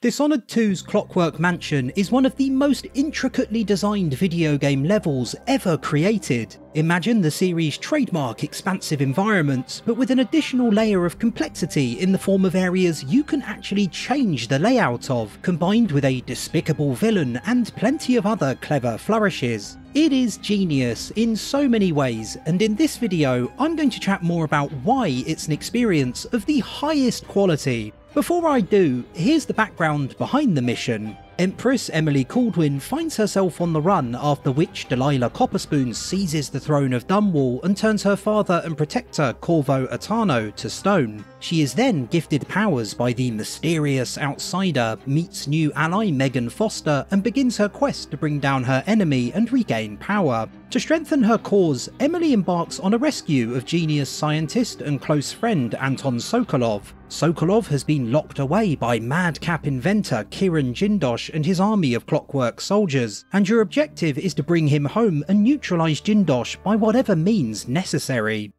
Dishonored 2's Clockwork Mansion is one of the most intricately designed video game levels ever created. Imagine the series' trademark expansive environments, but with an additional layer of complexity in the form of areas you can actually change the layout of, combined with a despicable villain and plenty of other clever flourishes. It is genius in so many ways, and in this video I'm going to chat more about why it's an experience of the highest quality. Before I do, here's the background behind the mission. Empress Emily Kaldwin finds herself on the run after Witch Delilah Copperspoon seizes the throne of Dunwall and turns her father and protector Corvo Atano to stone. She is then gifted powers by the mysterious outsider, meets new ally Meagan Foster, and begins her quest to bring down her enemy and regain power. To strengthen her cause, Emily embarks on a rescue of genius scientist and close friend Anton Sokolov. Sokolov has been locked away by madcap inventor Kirin Jindosh and his army of clockwork soldiers, and your objective is to bring him home and neutralize Jindosh by whatever means necessary.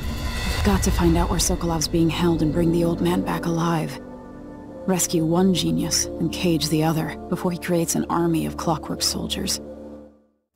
I've got to find out where Sokolov's being held and bring the old man back alive. Rescue one genius and cage the other before he creates an army of clockwork soldiers.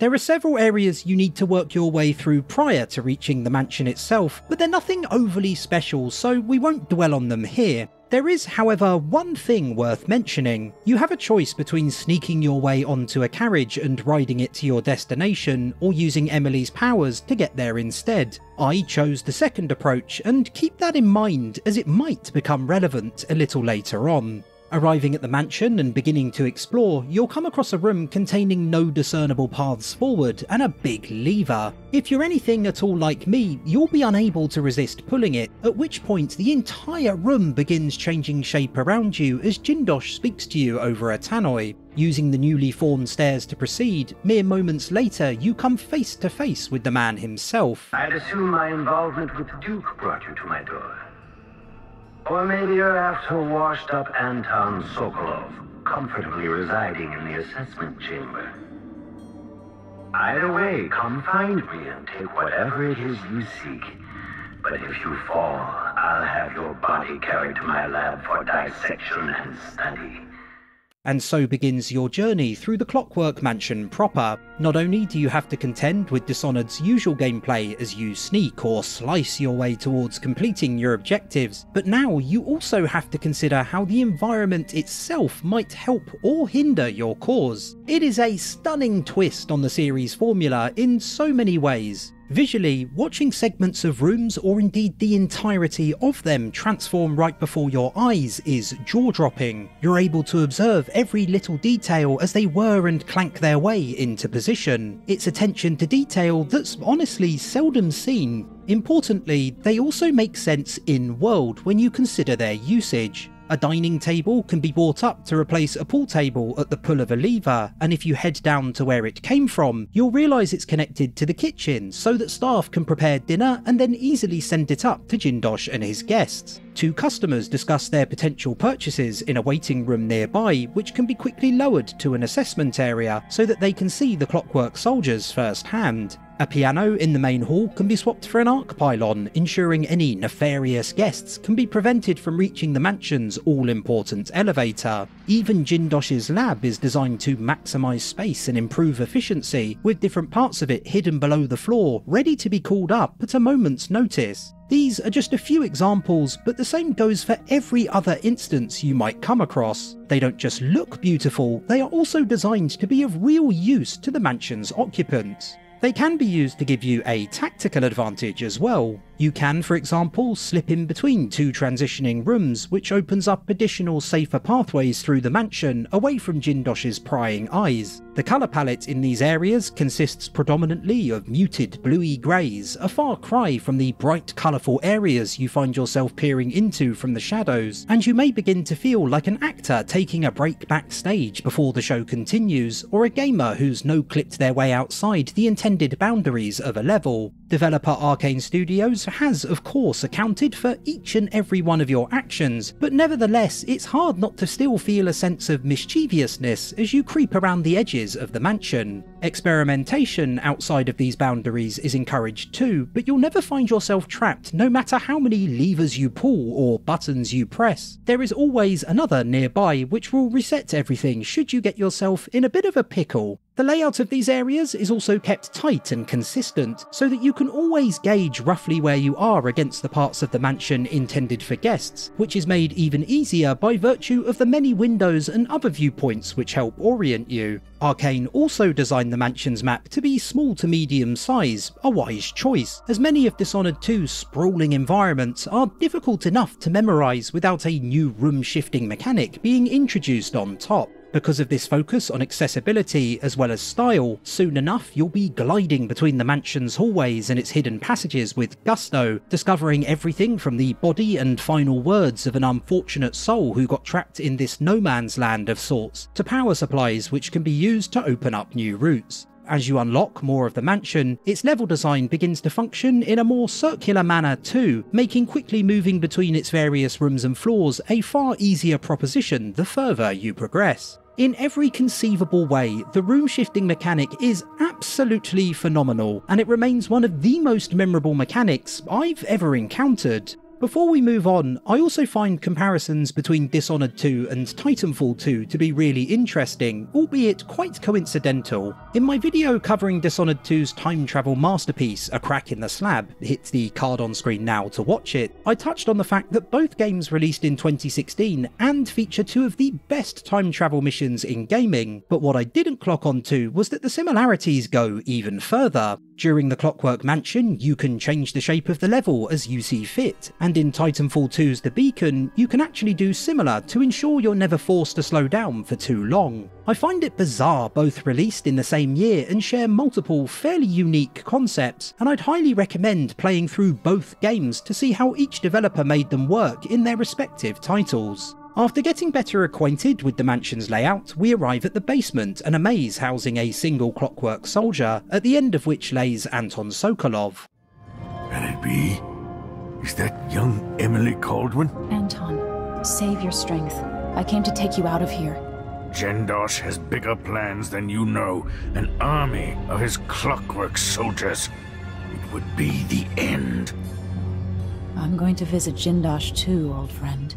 There are several areas you need to work your way through prior to reaching the mansion itself, but they're nothing overly special, so we won't dwell on them here. There is, however, one thing worth mentioning. You have a choice between sneaking your way onto a carriage and riding it to your destination, or using Emily's powers to get there instead. I chose the second approach, and keep that in mind as it might become relevant a little later on. Arriving at the mansion and beginning to explore, you'll come across a room containing no discernible paths forward and a big lever. If you're anything at all like me, you'll be unable to resist pulling it, at which point the entire room begins changing shape around you as Jindosh speaks to you over a tannoy. Using the newly formed stairs to proceed, mere moments later you come face to face with the man himself. I'd assume my involvement with Duke brought you to my door. Or maybe you're after washed-up Anton Sokolov, comfortably residing in the assessment chamber. Either way, come find me and take whatever it is you seek. But if you fall, I'll have your body carried to my lab for dissection and study. And so begins your journey through the Clockwork Mansion proper. Not only do you have to contend with Dishonored's usual gameplay as you sneak or slice your way towards completing your objectives, but now you also have to consider how the environment itself might help or hinder your cause. It is a stunning twist on the series' formula in so many ways. Visually, watching segments of rooms or indeed the entirety of them transform right before your eyes is jaw-dropping. You're able to observe every little detail as they whir and clank their way into position. It's attention to detail that's honestly seldom seen. Importantly, they also make sense in-world when you consider their usage. A dining table can be brought up to replace a pool table at the pull of a lever, and if you head down to where it came from, you'll realise it's connected to the kitchen so that staff can prepare dinner and then easily send it up to Jindosh and his guests. Two customers discuss their potential purchases in a waiting room nearby, which can be quickly lowered to an assessment area so that they can see the clockwork soldiers firsthand. A piano in the main hall can be swapped for an arc pylon, ensuring any nefarious guests can be prevented from reaching the mansion's all-important elevator. Even Jindosh's lab is designed to maximise space and improve efficiency, with different parts of it hidden below the floor, ready to be called up at a moment's notice. These are just a few examples, but the same goes for every other instance you might come across. They don't just look beautiful, they are also designed to be of real use to the mansion's occupants. They can be used to give you a tactical advantage as well. You can, for example, slip in between two transitioning rooms, which opens up additional safer pathways through the mansion, away from Jindosh's prying eyes. The colour palette in these areas consists predominantly of muted bluey greys, a far cry from the bright colourful areas you find yourself peering into from the shadows, and you may begin to feel like an actor taking a break backstage before the show continues, or a gamer who's no-clipped their way outside the intended boundaries of a level. Developer Arkane Studios has, of course, accounted for each and every one of your actions, but nevertheless, it's hard not to still feel a sense of mischievousness as you creep around the edges of the mansion. Experimentation outside of these boundaries is encouraged too, but you'll never find yourself trapped no matter how many levers you pull or buttons you press. There is always another nearby which will reset everything should you get yourself in a bit of a pickle. The layout of these areas is also kept tight and consistent, so that you can always gauge roughly where you are against the parts of the mansion intended for guests, which is made even easier by virtue of the many windows and other viewpoints which help orient you. Arkane also designed the mansion's map to be small to medium size, a wise choice, as many of Dishonored 2's sprawling environments are difficult enough to memorise without a new room-shifting mechanic being introduced on top. Because of this focus on accessibility as well as style, soon enough you'll be gliding between the mansion's hallways and its hidden passages with gusto, discovering everything from the body and final words of an unfortunate soul who got trapped in this no man's land of sorts, to power supplies which can be used to open up new routes. As you unlock more of the mansion, its level design begins to function in a more circular manner too, making quickly moving between its various rooms and floors a far easier proposition the further you progress. In every conceivable way, the room shifting mechanic is absolutely phenomenal, and it remains one of the most memorable mechanics I've ever encountered. Before we move on, I also find comparisons between Dishonored 2 and Titanfall 2 to be really interesting, albeit quite coincidental. In my video covering Dishonored 2's time travel masterpiece, A Crack in the Slab, hit the card on screen now to watch it, I touched on the fact that both games released in 2016 and feature two of the best time travel missions in gaming, but what I didn't clock on to was that the similarities go even further. During the Clockwork Mansion, you can change the shape of the level as you see fit, and in Titanfall 2's The Beacon, you can actually do similar to ensure you're never forced to slow down for too long. I find it bizarre both released in the same year and share multiple fairly unique concepts, and I'd highly recommend playing through both games to see how each developer made them work in their respective titles. After getting better acquainted with the mansion's layout, we arrive at the basement and a maze housing a single clockwork soldier, at the end of which lays Anton Sokolov. Can it be? Is that young Emily Kaldwin? Anton, save your strength. I came to take you out of here. Jindosh has bigger plans than you know. An army of his clockwork soldiers. It would be the end. I'm going to visit Jindosh too, old friend.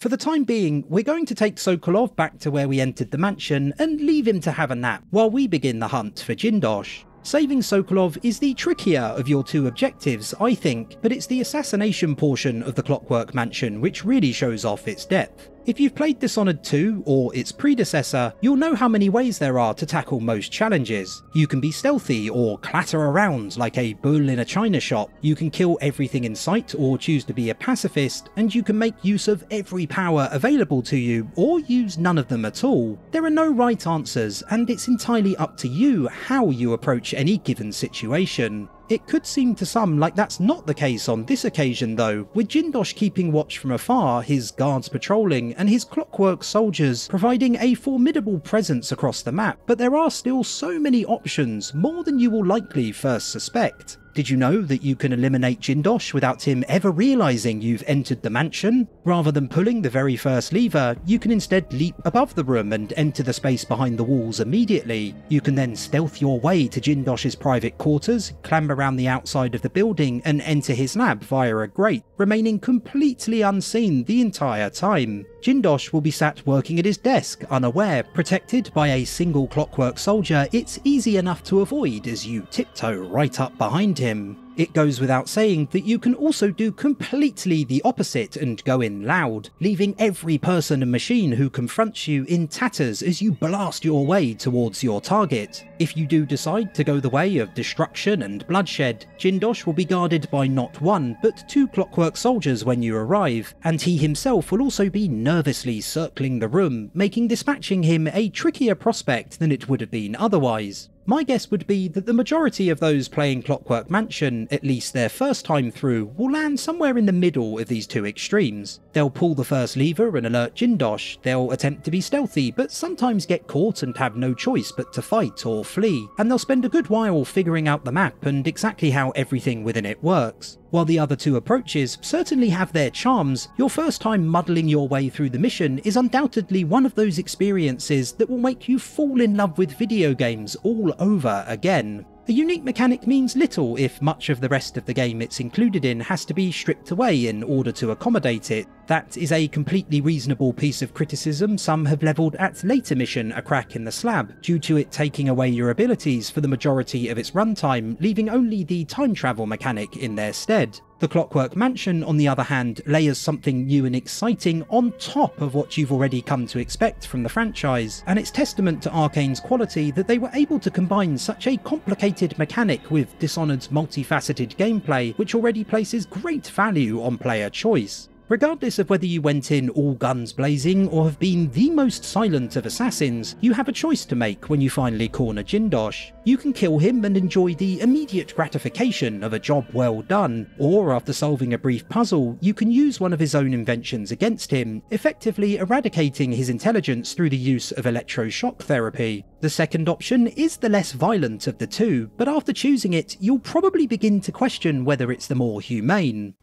For the time being, we're going to take Sokolov back to where we entered the mansion and leave him to have a nap while we begin the hunt for Jindosh. Saving Sokolov is the trickier of your two objectives, I think, but it's the assassination portion of the Clockwork Mansion which really shows off its depth. If you've played Dishonored 2 or its predecessor, you'll know how many ways there are to tackle most challenges. You can be stealthy or clatter around like a bull in a china shop, you can kill everything in sight or choose to be a pacifist, and you can make use of every power available to you or use none of them at all. There are no right answers, and it's entirely up to you how you approach any given situation. It could seem to some like that's not the case on this occasion though, with Jindosh keeping watch from afar, his guards patrolling, and his clockwork soldiers providing a formidable presence across the map, but there are still so many options, more than you will likely first suspect. Did you know that you can eliminate Jindosh without him ever realising you've entered the mansion? Rather than pulling the very first lever, you can instead leap above the room and enter the space behind the walls immediately. You can then stealth your way to Jindosh's private quarters, clamber around the outside of the building and enter his lab via a grate, remaining completely unseen the entire time. Jindosh will be sat working at his desk, unaware, protected by a single clockwork soldier it's easy enough to avoid as you tiptoe right up behind him. It goes without saying that you can also do completely the opposite and go in loud, leaving every person and machine who confronts you in tatters as you blast your way towards your target. If you do decide to go the way of destruction and bloodshed, Jindosh will be guarded by not one, but two clockwork soldiers when you arrive, and he himself will also be nervously circling the room, making dispatching him a trickier prospect than it would have been otherwise. My guess would be that the majority of those playing Clockwork Mansion, at least their first time through, will land somewhere in the middle of these two extremes. They'll pull the first lever and alert Jindosh, they'll attempt to be stealthy but sometimes get caught and have no choice but to fight or flee, and they'll spend a good while figuring out the map and exactly how everything within it works. While the other two approaches certainly have their charms, your first time muddling your way through the mission is undoubtedly one of those experiences that will make you fall in love with video games all over again. A unique mechanic means little if much of the rest of the game it's included in has to be stripped away in order to accommodate it. That is a completely reasonable piece of criticism some have levelled at later mission A Crack in the Slab, due to it taking away your abilities for the majority of its runtime, leaving only the time travel mechanic in their stead. The Clockwork Mansion, on the other hand, layers something new and exciting on top of what you've already come to expect from the franchise, and it's testament to Arkane's quality that they were able to combine such a complicated mechanic with Dishonored's multifaceted gameplay, which already places great value on player choice. Regardless of whether you went in all guns blazing or have been the most silent of assassins, you have a choice to make when you finally corner Jindosh. You can kill him and enjoy the immediate gratification of a job well done, or after solving a brief puzzle, you can use one of his own inventions against him, effectively eradicating his intelligence through the use of electroshock therapy. The second option is the less violent of the two, but after choosing it, you'll probably begin to question whether it's the more humane.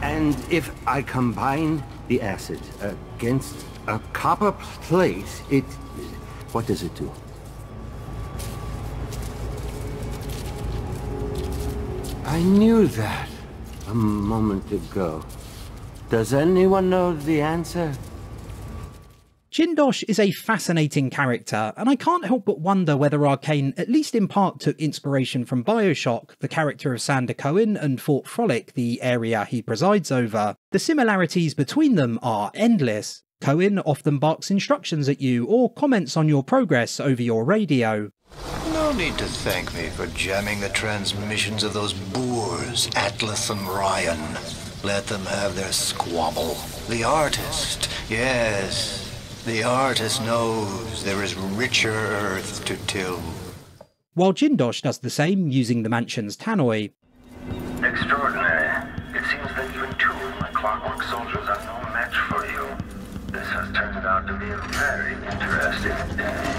And if I combine the acid against a copper plate, what does it do? I knew that a moment ago. Does anyone know the answer? Jindosh is a fascinating character, and I can't help but wonder whether Arkane at least in part took inspiration from Bioshock, the character of Sander Cohen, and Fort Frolic, the area he presides over. The similarities between them are endless. Cohen often barks instructions at you or comments on your progress over your radio. No need to thank me for jamming the transmissions of those boors, Atlas and Ryan. Let them have their squabble. The artist, yes. The artist knows there is richer earth to till. While Jindosh does the same using the mansion's tannoy. Extraordinary. It seems that even two of my clockwork soldiers are no match for you. This has turned out to be a very interesting day.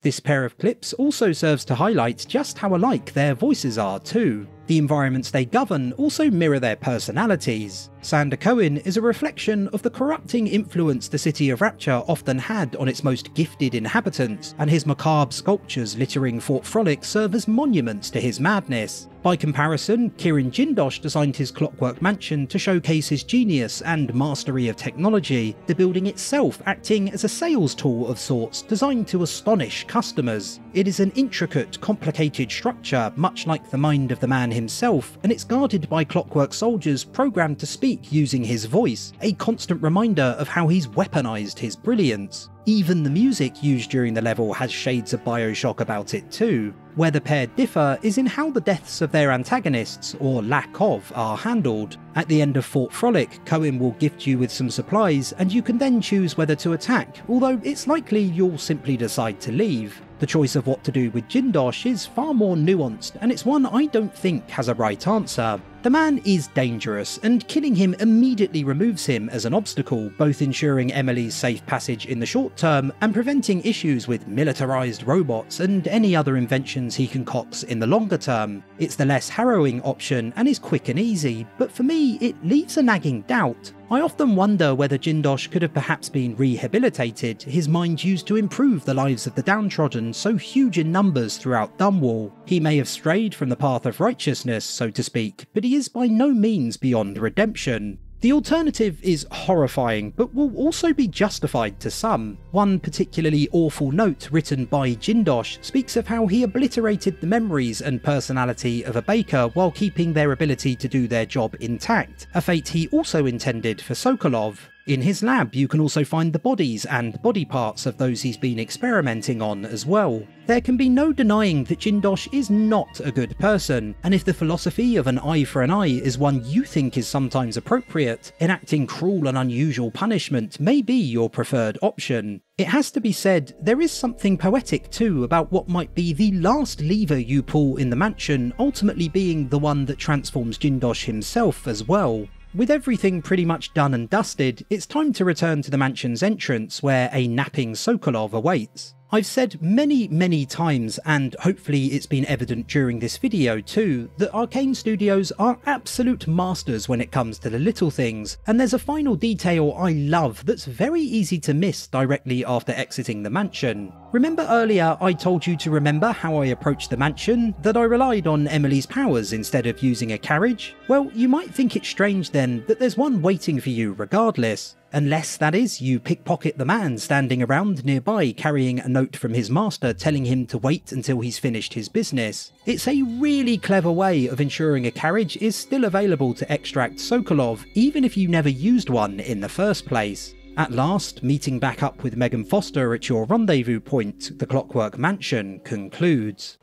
This pair of clips also serves to highlight just how alike their voices are too. The environments they govern also mirror their personalities. Sander Cohen is a reflection of the corrupting influence the city of Rapture often had on its most gifted inhabitants, and his macabre sculptures littering Fort Frolic serve as monuments to his madness. By comparison, Kirin Jindosh designed his Clockwork Mansion to showcase his genius and mastery of technology, the building itself acting as a sales tool of sorts designed to astonish customers. It is an intricate, complicated structure, much like the mind of the man himself, and it's guarded by clockwork soldiers programmed to speak using his voice, a constant reminder of how he's weaponized his brilliance. Even the music used during the level has shades of Bioshock about it too. Where the pair differ is in how the deaths of their antagonists, or lack of, are handled. At the end of Fort Frolic, Cohen will gift you with some supplies, and you can then choose whether to attack, although it's likely you'll simply decide to leave. The choice of what to do with Jindosh is far more nuanced, and it's one I don't think has a right answer. The man is dangerous, and killing him immediately removes him as an obstacle, both ensuring Emily's safe passage in the short term and preventing issues with militarized robots and any other inventions he concocts in the longer term. It's the less harrowing option and is quick and easy, but for me it leaves a nagging doubt. I often wonder whether Jindosh could have perhaps been rehabilitated, his mind used to improve the lives of the downtrodden so huge in numbers throughout Dunwall. He may have strayed from the path of righteousness, so to speak, but he is by no means beyond redemption. The alternative is horrifying, but will also be justified to some. One particularly awful note written by Jindosh speaks of how he obliterated the memories and personality of a baker while keeping their ability to do their job intact, a fate he also intended for Sokolov. In his lab, you can also find the bodies and body parts of those he's been experimenting on as well. There can be no denying that Jindosh is not a good person, and if the philosophy of an eye for an eye is one you think is sometimes appropriate, enacting cruel and unusual punishment may be your preferred option. It has to be said, there is something poetic too about what might be the last lever you pull in the mansion ultimately being the one that transforms Jindosh himself as well. With everything pretty much done and dusted, it's time to return to the mansion's entrance where a napping Sokolov awaits. I've said many times, and hopefully it's been evident during this video too, that Arkane Studios are absolute masters when it comes to the little things, and there's a final detail I love that's very easy to miss directly after exiting the mansion. Remember earlier I told you to remember how I approached the mansion, that I relied on Emily's powers instead of using a carriage? Well, you might think it's strange then that there's one waiting for you regardless. Unless, that is, you pickpocket the man standing around nearby carrying a note from his master telling him to wait until he's finished his business. It's a really clever way of ensuring a carriage is still available to extract Sokolov, even if you never used one in the first place. At last, meeting back up with Meagan Foster at your rendezvous point, the Clockwork Mansion, concludes.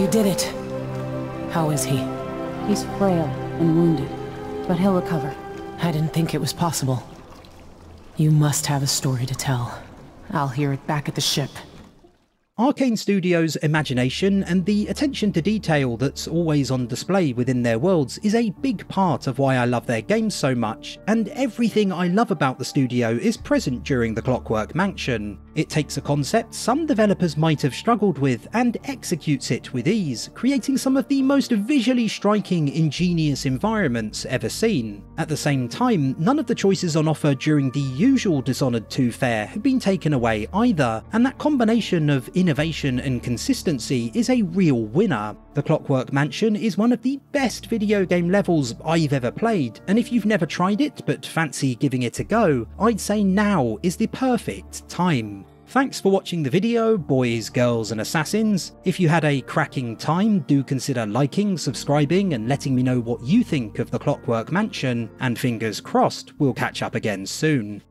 You did it. How is he? He's frail and wounded, but he'll recover. I didn't think it was possible. You must have a story to tell. I'll hear it back at the ship. Arkane Studios' imagination and the attention to detail that's always on display within their worlds is a big part of why I love their games so much, and everything I love about the studio is present during the Clockwork Mansion. It takes a concept some developers might have struggled with and executes it with ease, creating some of the most visually striking, ingenious environments ever seen. At the same time, none of the choices on offer during the usual Dishonored 2 fare have been taken away either, and that combination of innovation and consistency is a real winner. The Clockwork Mansion is one of the best video game levels I've ever played, and if you've never tried it but fancy giving it a go, I'd say now is the perfect time. Thanks for watching the video, boys, girls and assassins. If you had a cracking time, do consider liking, subscribing and letting me know what you think of the Clockwork Mansion, and fingers crossed we'll catch up again soon.